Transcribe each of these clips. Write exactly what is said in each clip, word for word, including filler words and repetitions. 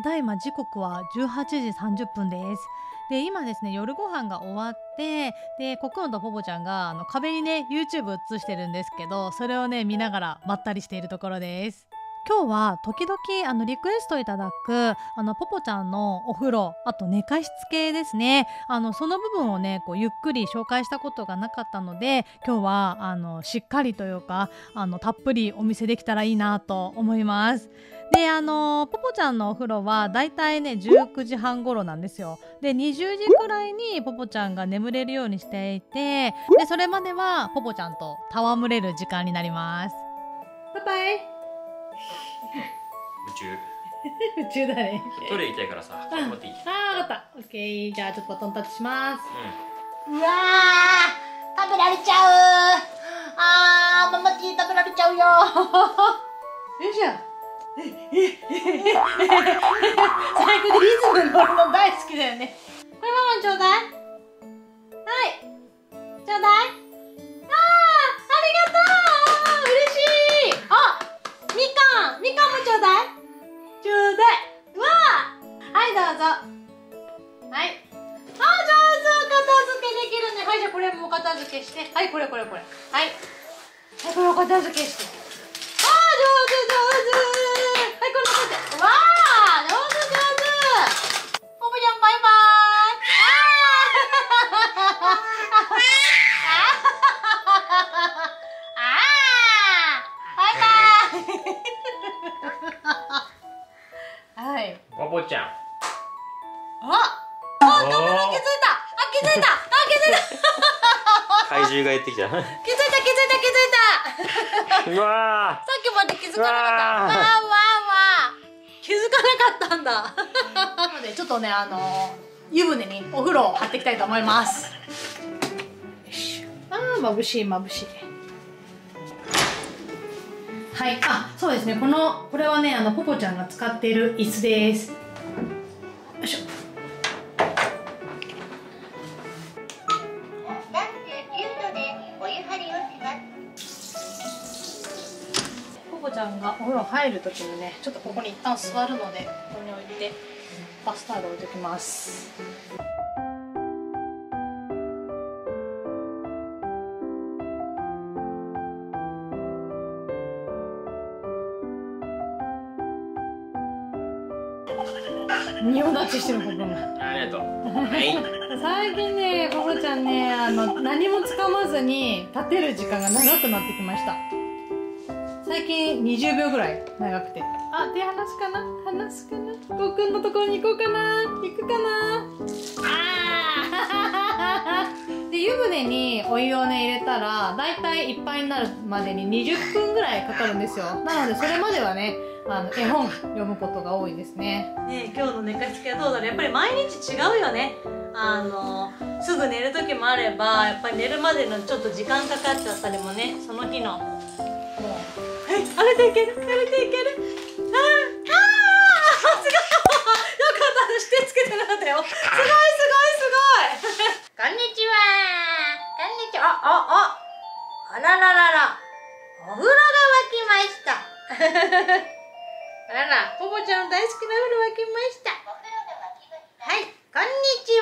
ただいま時刻はじゅうはちじさんじゅっぷんです。で今ですね、夜ご飯が終わって、でコクーンとポポちゃんがあの壁にね YouTube 映してるんですけど、それをね見ながらまったりしているところです。今日は時々あのリクエストいただくあのポポちゃんのお風呂、あと寝かしつけですね、あのその部分をねこうゆっくり紹介したことがなかったので、今日はあのしっかりというかあのたっぷりお見せできたらいいなと思います。であのポポちゃんのお風呂はだいたいねじゅうくじはん頃なんですよ。でにじゅうじくらいにポポちゃんが眠れるようにしていて、でそれまではポポちゃんと戯れる時間になります。バイバイ。夢中夢中だね。トイレ行きたいからさ、頑張っていい？ああ、分かった。オッケー。じゃあちょっとバトンタッチします。うん、うわー、食べられちゃうー。あー、ママティー食べられちゃうよー。よいしょ。最高でリズム乗るの大好きだよね。これママにちょうだい。はい。ちょうだい。ああ、ありがとう。嬉しい。あ、みかん、みかんもちょうだい。ちょうだい。わあ。はい、どうぞ。はい。ああ、上手。片付けできるね。はい、じゃあこれも片付けして。はい、これこれこれ。はい。はい、これを片付けして。ああ、上手上手。ちゃん、あ、あ、カメラ気づいた、あ、気づいた、あ、気づいた。怪獣がやってきた。気づいた、気づいた、気づいた。うわー、さっきまで気づかなかった。わーわーわー。気づかなかったんだ。なのでちょっとね、あのー、湯船にお風呂を張っていきたいと思います。あー、まぶしい、まぶしい。はい、あ、そうですね。このこれはね、あのポポちゃんが使っている椅子です。よいしょ。さんじゅうきゅうどでお湯張りをします。ポポちゃんがお風呂入るときにね、ちょっとここに一旦座るので、ここに置いてバスタオル置いておきます。仁王立ちしてる、ここも。ありがとう。はい、最近ね、ポポちゃんね、あの何もつかまずに立てる時間が長くなってきました。最近にじゅうびょうぐらい長くて。あ、手離すかな、離すかな。コウ君のところに行こうかな、行くかな。あー。で、湯船にお湯をね入れたら、だいたいいっぱいになるまでににじゅっぷんぐらいかかるんですよ。なのでそれまではね、あの絵本読むことが多いですね。ね、今日の寝かしつけはどうだろう。やっぱり毎日違うよね。あのすぐ寝る時もあれば、やっぱり寝るまでのちょっと時間かかっちゃったりもね、その日の。もうえ、あれでいける、あれでいける。ああ、ああ、すごい。よかった、私手つけてなかったよ。すごいすごいすごい。こんにちは。こんにちは。あああ。あらららら。お風呂が沸きました。あらら、ポポちゃん大好きなお風呂沸きました。はい、こんにち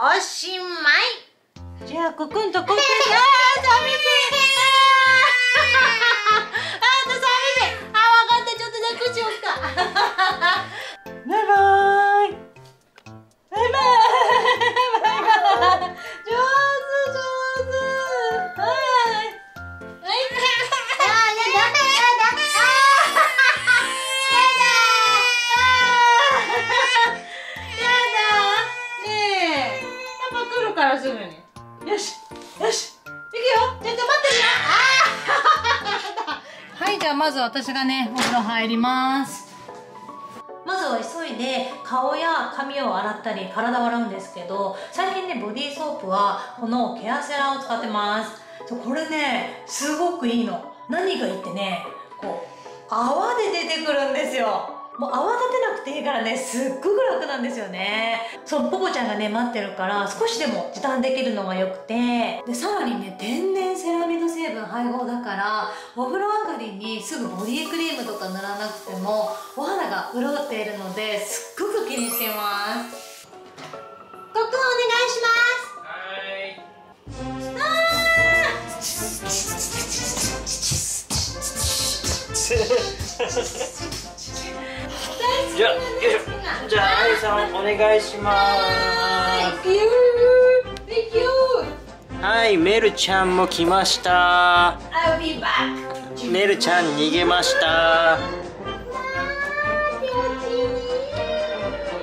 は、おしまい。じゃあ、コクンとコクン。あー、寂しい。あー、寂しい。あ、わかった、ちょっと抱っこしようか。バイバーイ。バイバーイ。バイバーイ。上手、上手。はい。はい。やだ、やだ。からすぐによしよし行くよ。ちょっと待ってるよ。はい、じゃあまず私がねお風呂入ります。まずは急いで顔や髪を洗ったり体を洗うんですけど、最近ねボディーソープはこのケアセラを使ってます。これねすごくいいの。何がいいってね、こう泡で出てくるんですよ。もう泡立てなくていいからね、すっごく楽なんですよね。そのポポちゃんがね待ってるから少しでも時短できるのがよくて、でさらにね天然セラミド成分配合だから、お風呂上がりにすぐボディクリームとか塗らなくてもお肌が潤っているのですっごくにしてます。ごくお願いします。はい。じゃあ、あゆさんお願いします。はい、メルちゃんも来ました。メルちゃん逃げました。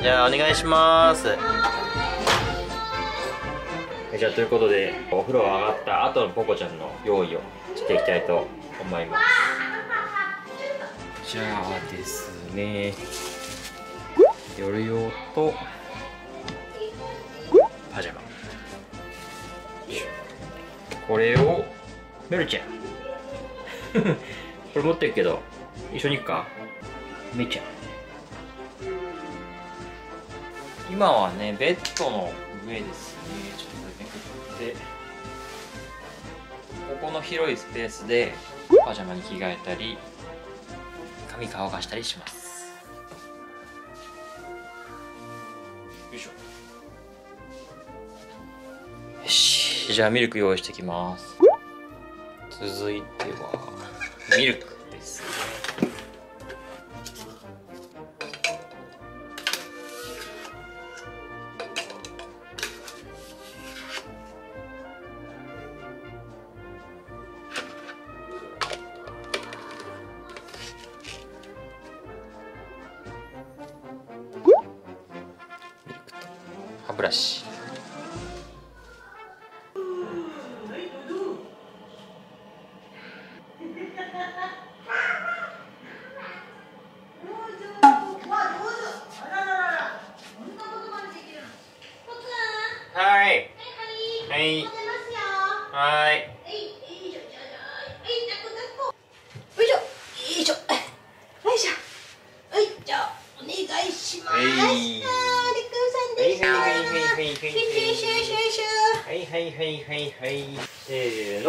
じゃあお願いします。じゃあということで、お風呂上がった後のポコちゃんの用意をしていきたいと思います。じゃあですね、夜用とパジャマ、これをメルちゃんこれ持ってるけど一緒に行くか。メルちゃん今はねベッドの上ですね。ちょっとめくって、ここの広いスペースでパジャマに着替えたり髪乾かしたりします。よし、じゃあミルク用意してきます。続いてはミルクです。ミルクと歯ブラシ。はい。はい。よいしょ。よいしょ。よいしょ。よいしょ。お願いします。はい。はいはいはいはいはい。せーの。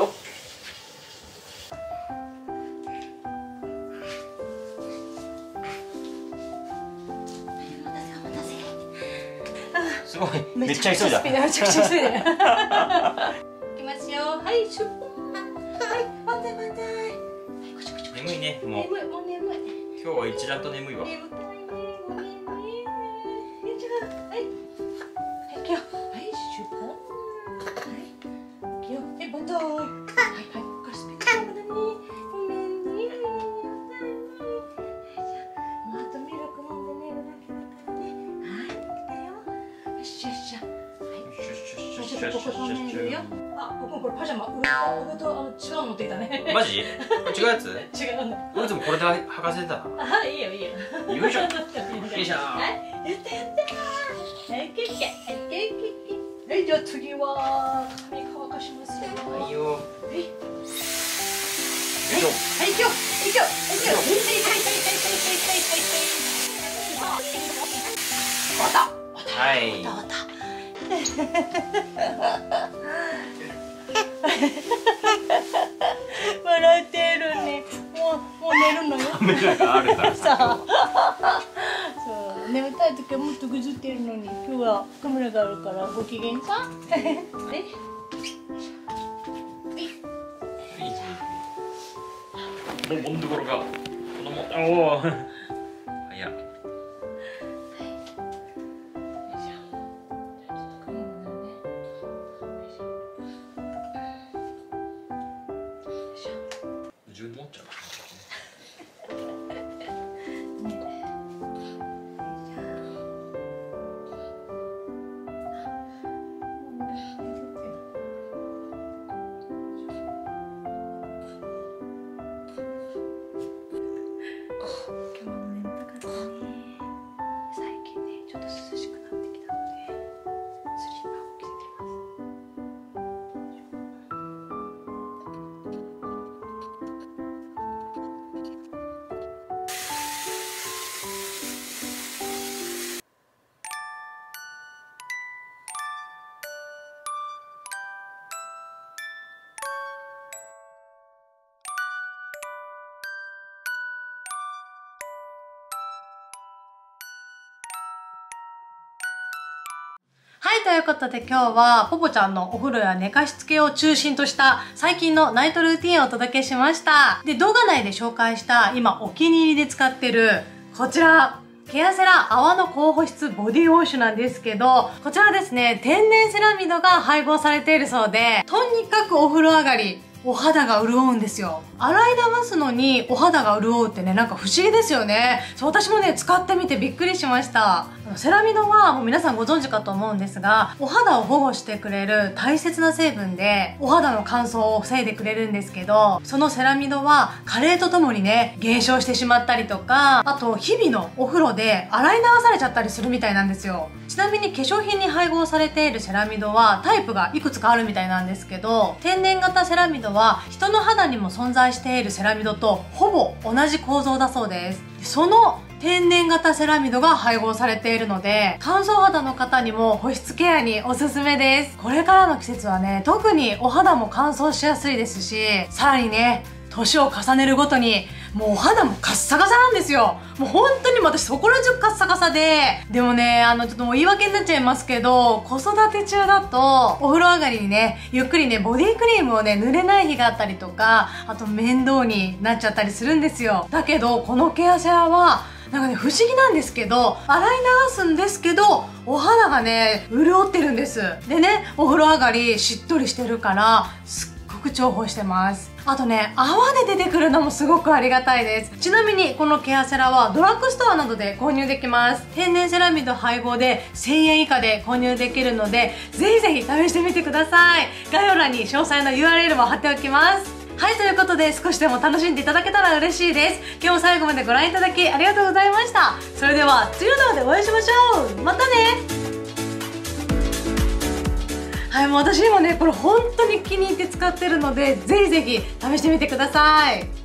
すごい、めっちゃ急いだ。めちゃくちゃ急いだ。行きますよ。はい、出発。はい、万歳万歳。眠いね、もう。眠い、もう眠い。今日は一段と眠いわ。眠い。はい。行くよ。はい、出発。はい。行くよ。え、バンザイ。はいはい。これスピーカーの中に。あ、こここれパジャマ上と違うの持っていたね。マジ？これ違うやつ？違うの。俺いつもこれで履かせてたな。あ、いいよいいよ。よいしょ。よいしょ。はい、やったやった。はい、けけけけけ。はい、じゃあ次は髪乾かしますよ。はいよ。はい。はい、はい、行こう、行こう、行こう。はいはいはいはいはいはいはいはいはい。終わった。終わった。はい。終わった。笑ってるね。もうもう寝るのよ。カメラがあるからさ。そう、眠たい時はもっとぐずってるのに、今日はカメラがあるからご機嫌さ。え？もうもんどころか。子供、おお。早い。はい、ということで今日はポポちゃんのお風呂や寝かしつけを中心とした最近のナイトルーティーンをお届けしました。で、動画内で紹介した今お気に入りで使ってるこちら、ケアセラ泡の高保湿ボディウォッシュなんですけど、こちらですね、天然セラミドが配合されているそうで、とにかくお風呂上がり、お肌が潤うんですよ。洗い流すのにお肌が潤うってね、なんか不思議ですよね。そう、私もね、使ってみてびっくりしました。セラミドはもう皆さんご存知かと思うんですが、お肌を保護してくれる大切な成分で、お肌の乾燥を防いでくれるんですけど、そのセラミドは加齢とともにね、減少してしまったりとか、あと日々のお風呂で洗い流されちゃったりするみたいなんですよ。ちなみに化粧品に配合されているセラミドはタイプがいくつかあるみたいなんですけど、天然型セラミドは人の肌にも存在しているセラミドとほぼ同じ構造だそうです。その天然型セラミドが配合されているので、乾燥肌の方にも保湿ケアにおすすめです。これからの季節はね、特にお肌も乾燥しやすいですし、さらにね、年を重ねるごとにもうお肌もカッサカサなんですよ。もう本当に私そこら中カッサカサで、でもね、あのちょっともう言い訳になっちゃいますけど、子育て中だとお風呂上がりにね、ゆっくりねボディクリームをね塗れない日があったりとか、あと面倒になっちゃったりするんですよ。だけどこのケアセラはなんかね、不思議なんですけど、洗い流すんですけど、お肌がね潤ってるんです。でね、お風呂上がりしっとりしてるからすっごく重宝してます。あとね、泡で出てくるのもすごくありがたいです。ちなみにこのケアセラはドラッグストアなどで購入できます。天然セラミド配合でせんえん以下で購入できるので、ぜひぜひ試してみてください。概要欄に詳細の ユーアールエル も貼っておきます。はい、ということで少しでも楽しんでいただけたら嬉しいです。今日も最後までご覧いただきありがとうございました。それでは次の動画でお会いしましょう。またね。はい、もう私にもね、これ本当に気に入って使ってるので、ぜひぜひ試してみてください。